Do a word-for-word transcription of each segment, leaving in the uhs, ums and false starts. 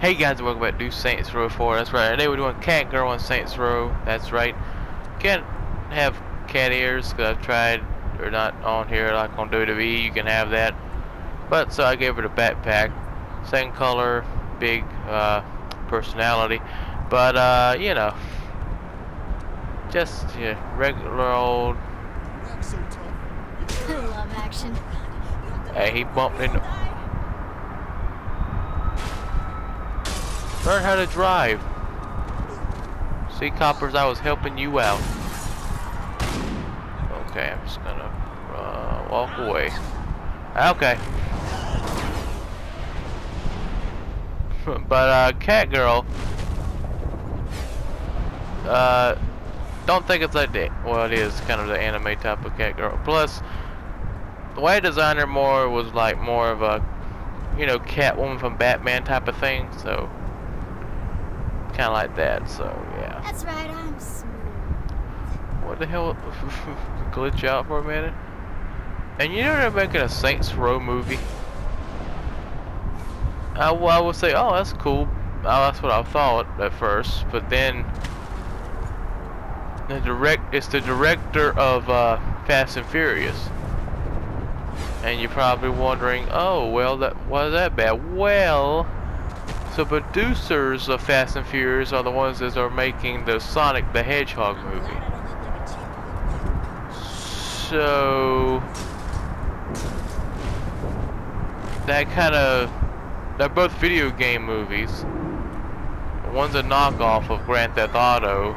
Hey guys, welcome back to Saints Row four. That's right, today we're doing Cat Girl on Saints Row. That's right. Can't have cat ears because I've tried, or not on here, like on W W E, you can have that. But so I gave her the backpack. Same color, big uh, personality. But, uh, you know, just yeah, regular old. So love action. Hey, he bumped into. Learn how to drive. See, Coppers, I was helping you out. Okay, I'm just gonna uh, walk away. Okay. But uh, Cat Girl, uh, don't think it's like that. Well, it is kind of the anime type of Cat Girl. Plus, the way I designed her more was like more of a, you know, Catwoman from Batman type of thing. So. Kind of like that, so yeah. That's right, I'm smooth. What the hell? Glitch out for a minute. And you know they're making a Saints Row movie. I, well, I would say, oh, that's cool. Oh, that's what I thought at first, but then the direct it's the director of uh, Fast and Furious. And you're probably wondering, oh, well, that was that bad. Well. The producers of Fast and Furious are the ones that are making the Sonic the Hedgehog movie. So that kind of, they're both video game movies. One's a knockoff of Grand Theft Auto,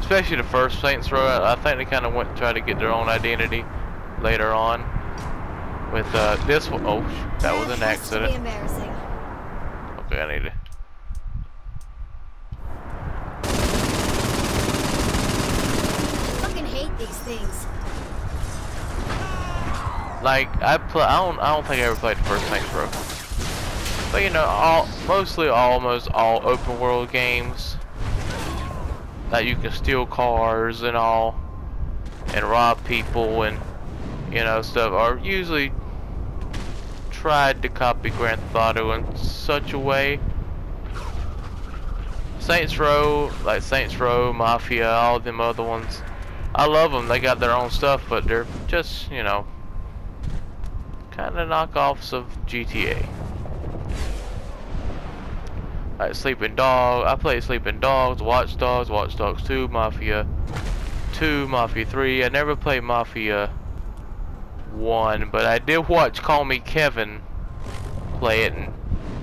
especially the first Saints Row. I think they kind of went and tried to get their own identity later on with uh, this one. Oh, that was an accident. I need it. I fucking hate these things. Like I play, I don't, I don't think I ever played the first Saints Row. But you know, all mostly almost all open world games that you can steal cars and all, and rob people and you know stuff are usually. Tried to copy Grand Theft Auto in such a way. Saints Row, like Saints Row, Mafia, all them other ones. I love them. They got their own stuff, but they're just, you know, kind of knockoffs of G T A. Like Sleeping Dogs. I played Sleeping Dogs, Watch Dogs, Watch Dogs two, Mafia two, Mafia three. I never played Mafia one, but I did watch Call Me Kevin play it, and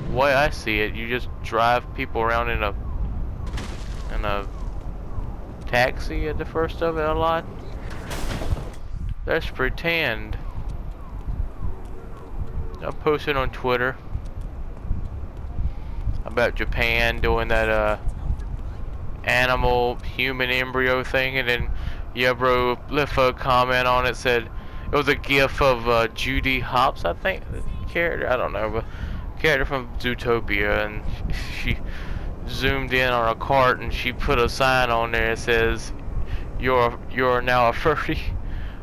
the way I see it, you just drive people around in a in a taxi at the first of it a lot. Let's pretend. I'm posting on Twitter about Japan doing that uh animal human embryo thing, and then yeah, bro, left a comment on it, said it was a gif of uh, Judy Hopps, I think, character, I don't know, but character from Zootopia, and she zoomed in on a cart and she put a sign on there that says, "You're you're now a furry."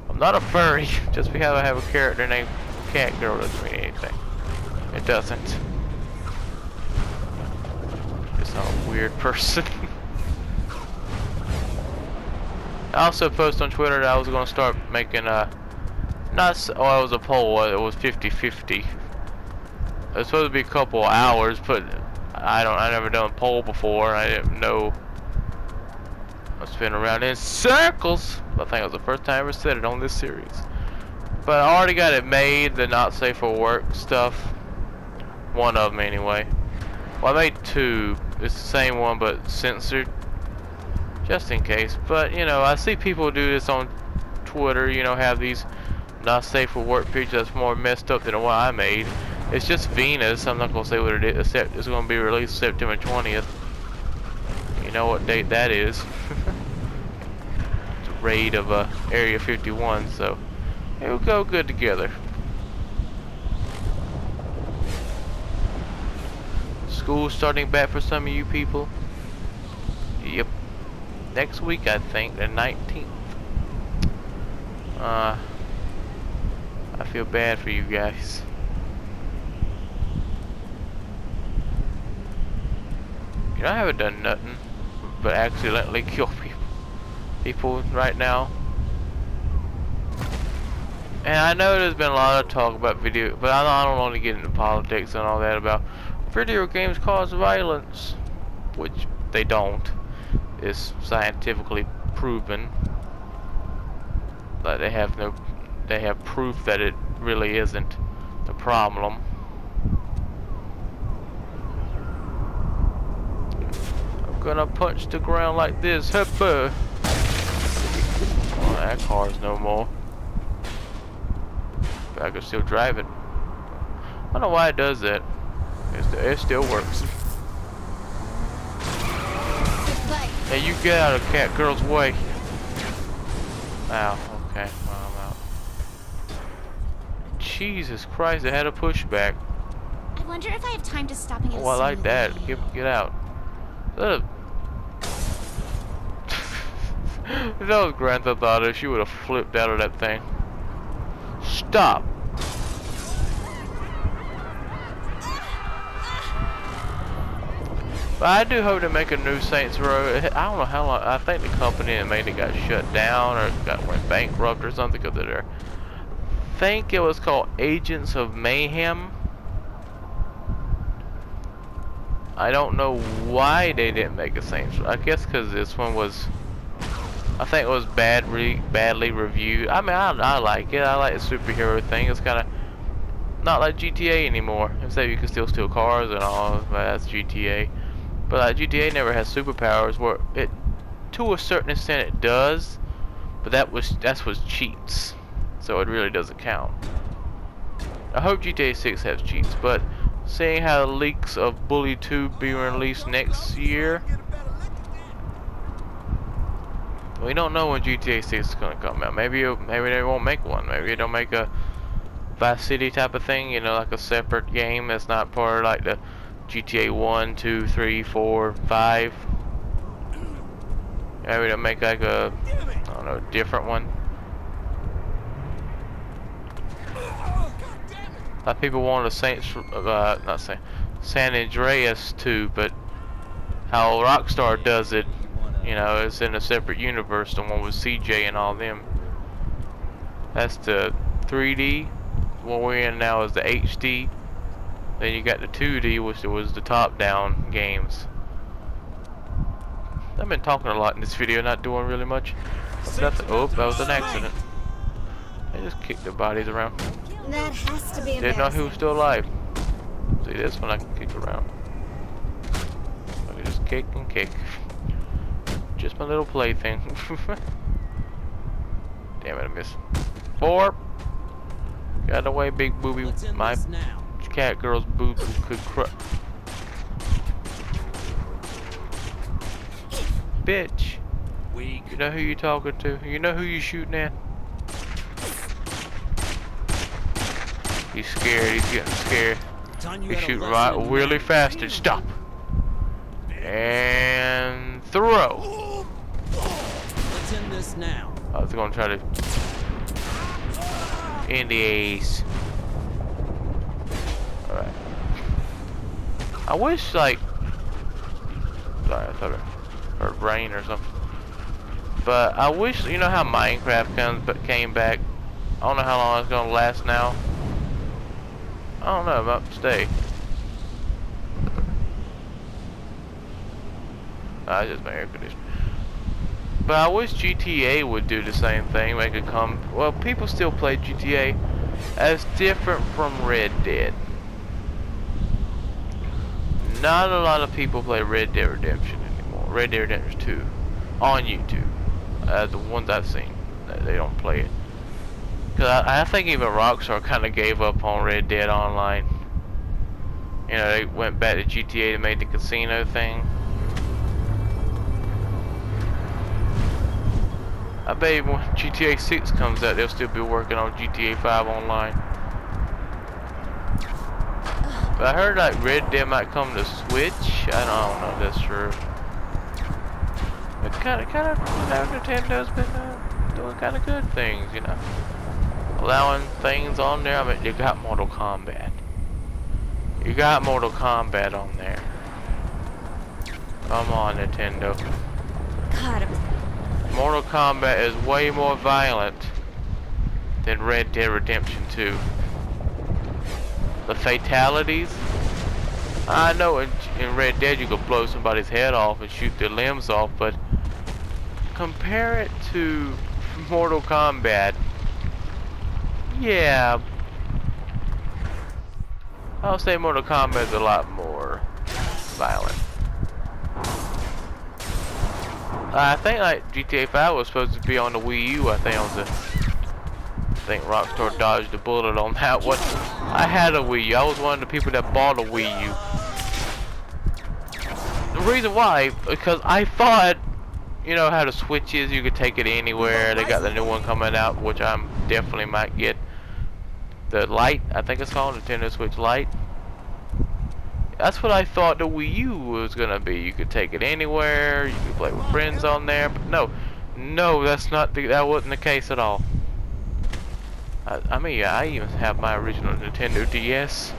I'm not a furry, just because I have a character named Cat Girl doesn't mean anything. It doesn't. It's not a weird person. I also posted on Twitter that I was gonna start making a. Uh, Not so, oh, it was a poll, it was fifty fifty. It was supposed to be a couple hours, but I don't, I never done a poll before. I didn't know. I was spinning around in circles. I think it was the first time I ever said it on this series. But I already got it made, the not safe for work stuff. One of them, anyway. Well, I made two. It's the same one, but censored. Just in case. But, you know, I see people do this on Twitter, you know, have these. Not safe for work picture that's more messed up than the one I made. It's just Venus. I'm not gonna say what it is, except it's gonna be released September twentieth. You know what date that is. It's a raid of uh, Area fifty-one, so it will go good together. School starting back for some of you people. Yep. Next week, I think, the nineteenth. Uh. I feel bad for you guys. You know, I haven't done nothing but accidentally kill people, people right now. And I know there's been a lot of talk about video, but I don't, I don't want to get into politics and all that about video games cause violence, which they don't. It's scientifically proven. But they have no, they have proof that it really isn't the problem. I'm gonna punch the ground like this, hopper. Oh, that car's no more. I can still drive it. I don't know why it does that. It's the, it still works. Hey, you get out of cat girl's way. Ow, okay. Well, I'm out. Jesus Christ, I had a pushback. I wonder if I have time to stop and get a Oh, I like that. Get, get out. Ugh. If that was Grand Theft Auto, she would have flipped out of that thing. Stop. But I do hope to make a new Saints Row. I don't know how long. I think the company that made it got shut down or got went bankrupt or something because of their. I think it was called Agents of Mayhem. I don't know why they didn't make a Saints Row. I guess because this one was. I think it was bad re badly reviewed. I mean, I, I like it. I like the superhero thing. It's kind of not like G T A anymore. Except you can still steal cars and all. But that's G T A. But like, G T A never has superpowers. Where it, to a certain extent, it does. But that was that's what cheats. So it really doesn't count. I hope G T A six has cheats. But seeing how the leaks of Bully two be released next year. We don't know when G T A six is gonna come out. Maybe maybe they won't make one. Maybe they'll make a Vice City type of thing, you know, like a separate game that's not part of like the G T A one, two, three, four, five. Maybe they'll make like a, I don't know, different one. Like people wanted a Saints, uh, not Saint, San Andreas two, but how Rockstar does it. You know, it's in a separate universe, the one with C J and all them. That's the three D. What we're in now is the H D. Then you got the two D, which was the top-down games. I've been talking a lot in this video, not doing really much. Nothing. Oh, that was an accident. They just kicked the bodies around. That has to be. Didn't know who was still alive. See, this one I can kick around. I can just kick and kick. Just my little plaything. Damn it, I missed. Four. Got away, big booby. My cat girl's boobs could crush. Bitch. We you know who you talking to. You know who you shooting at. He's scared. He's getting scared. He's shooting right really fast and stop. And throw. Now. I was gonna try to Indies. Alright. I wish like sorry, I thought her, her brain or something. But I wish you know how Minecraft comes but came back. I don't know how long it's gonna last now. I don't know about stay. I just my air conditioner. But I wish G T A would do the same thing. Make it come. Well, people still play G T A as different from Red Dead. Not a lot of people play Red Dead Redemption anymore. Red Dead Redemption two on YouTube. Uh, the ones I've seen, they don't play it. Cause I, I think even Rockstar kind of gave up on Red Dead Online. You know, they went back to G T A to make the casino thing. I bet when G T A six comes out, they'll still be working on G T A five online. But I heard like Red Dead might come to Switch. I don't, I don't know if that's true. But kind of, kind of, Nintendo's been uh, doing kind of good things, you know, allowing things on there. I mean, you got Mortal Kombat. You got Mortal Kombat on there. Come on, Nintendo. God, it was... Mortal Kombat is way more violent than Red Dead Redemption two. The fatalities. I know in, in Red Dead you could blow somebody's head off and shoot their limbs off, but compare it to Mortal Kombat. Yeah, I'll say Mortal Kombat is a lot more violent. Uh, I think like G T A five was supposed to be on the Wii U. I think on the, I think Rockstar dodged a bullet on that one. I had a Wii U. I was one of the people that bought a Wii U. The reason why, because I thought, you know how the Switch is, you could take it anywhere. They got the new one coming out, which I'm definitely might get. The Lite, I think it's called, Nintendo Switch Lite. That's what I thought the Wii U was gonna be. You could take it anywhere, you could play with friends on there, but no. No, that's not the, that wasn't the case at all. I, I mean, I even have my original Nintendo D S.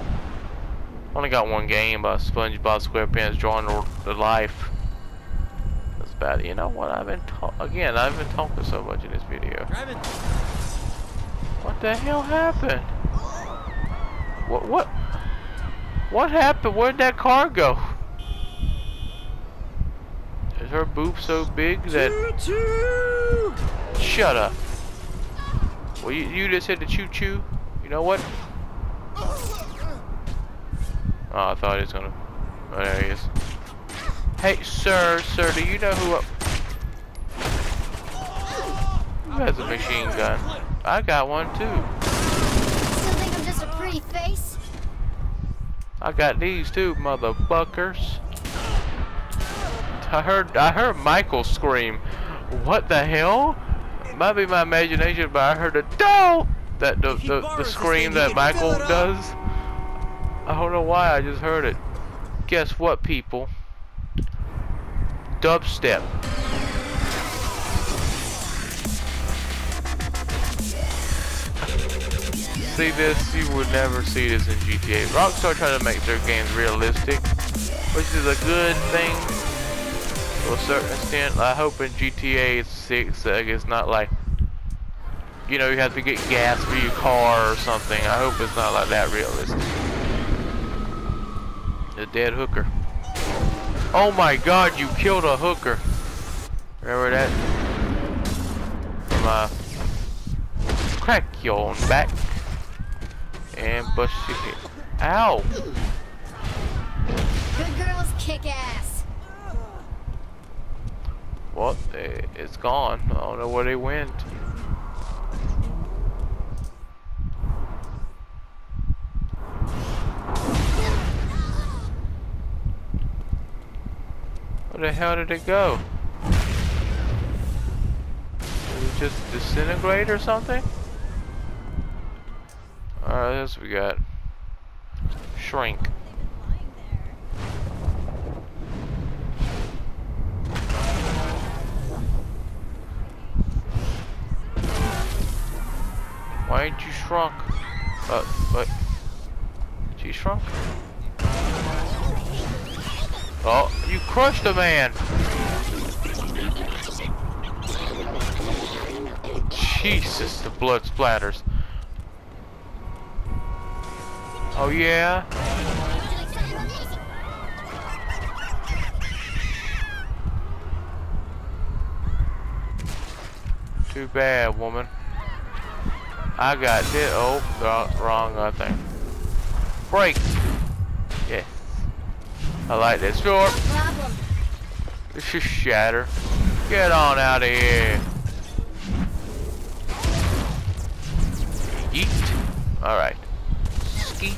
Only got one game by SpongeBob SquarePants, Drawing to Life. That's about it. You know what, I've been talking, again, I've been talking so much in this video. Driving. What the hell happened? What, what? What happened? Where'd that car go? Is her boob so big that... Choo-choo! Shut up. Well, you, you just hit the choo-choo. You know what? Oh, I thought he was gonna... Oh, there he is. Hey, sir, sir, do you know who... I... Who has a machine gun? I got one too. Still think I'm just a pretty face? I got these too, motherfuckers. I heard I heard Michael scream. What the hell? Might be my imagination, but I heard a doll that the the, the scream that Michael does. I don't know why, I just heard it. Guess what, people? Dubstep. See this, you would never see this in G T A. Rockstar trying to make their games realistic, which is a good thing to a certain extent. I hope in G T A six uh, it's not like, you know, you have to get gas for your car or something. I hope it's not like that realistic. The dead hooker. Oh my god, you killed a hooker. Remember that? From uh, crack your own back. And bush it. Ow! Good girls kick ass. What? It's gone. I don't know where they went. Where the hell did it go? Did it just disintegrate or something? Alright, that's what we got. Shrink. Why ain't you shrunk? Uh, what? She shrunk? Oh, you crushed a man! Jesus, the blood splatters. Oh yeah. Too bad, woman. I got this. Oh, wrong, I think. Break. Yes. I like this door. This should shatter. Get on out of here. Yeet. All right. Skeet.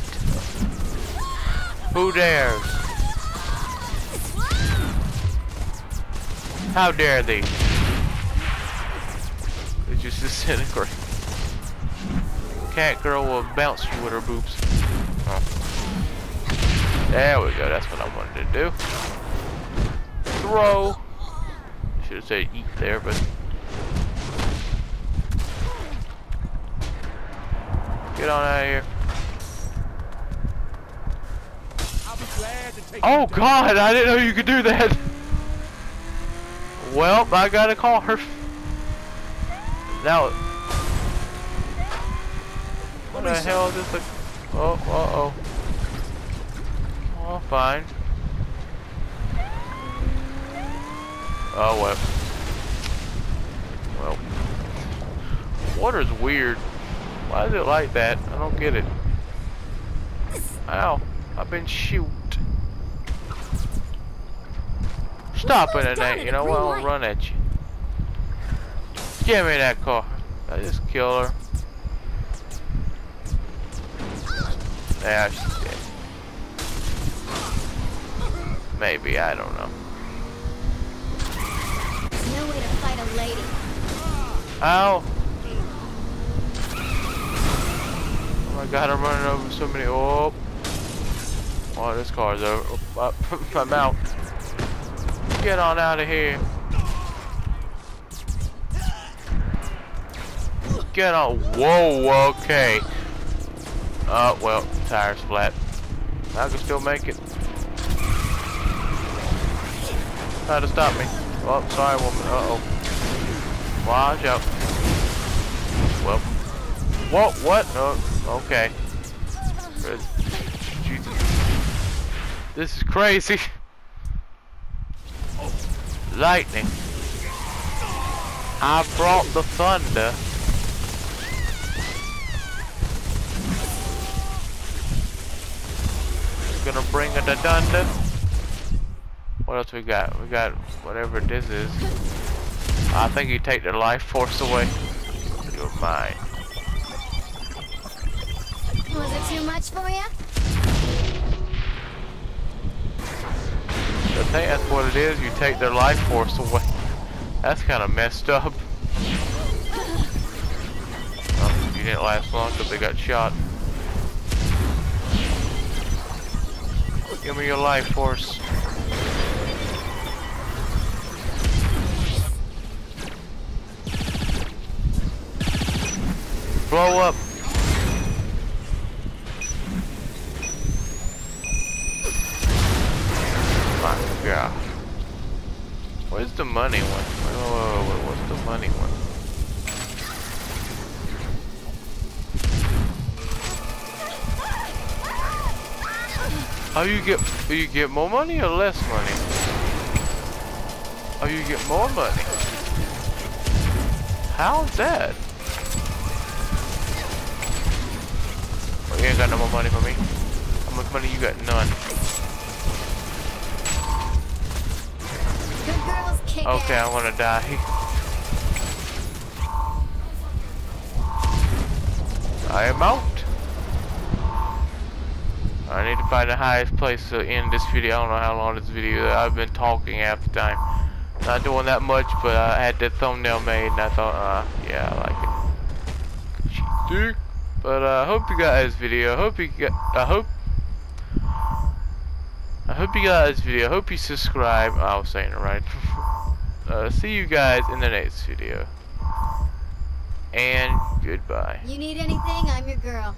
Who dares? How dare thee? It just disintegrate. Cat girl will bounce you with her boobs. Oh. There we go, that's what I wanted to do. Throw. Should have said eat there, but. Get on out of here. Oh god, I didn't know you could do that! Well, I gotta call her. Now, what the hell is this? Oh, uh-oh. Oh, fine. Oh, well. Well. Water's weird. Why is it like that? I don't get it. Ow. I've been shoot. Stop it at that. You know what? I'll run at you. Give me that car. I just killed her. Yeah, she's dead. Maybe, I don't know. No way to fight a lady. Ow! Oh my god, I'm running over so many. Oh! Oh, this car's over. Oh, I'm out. Get on out of here. Get on. Whoa, okay. Oh, well, tire's flat. I can still make it. Try to stop me. Oh, sorry, woman. Uh-oh. Watch out. Well. What? What? Oh, okay. Jesus. This is crazy. Lightning. I brought the thunder. Gonna bring it to thunder. What else we got? We got whatever this is. I think you take their life force away. You're mine. Was it too much for you? I think that's what it is. You take their life force away. That's kind of messed up. Oh, you didn't last long because they got shot. Give me your life force. Blow up. My God. Where's the money one? Oh, what's the money one? How you get? Do you get more money or less money? Oh, you get more money. How's that? Oh, you ain't got no more money for me. How much money you got? None. Okay, I want to die. I am out. I need to find the highest place to end this video. I don't know how long this video is. I've been talking half the time. Not doing that much, but I had the thumbnail made and I thought, uh, yeah, I like it. But I uh, hope you got this video. I hope you got, I hope, I hope you got this video. I hope you subscribe. I was saying it right. uh, see you guys in the next video. And goodbye. You need anything? I'm your girl.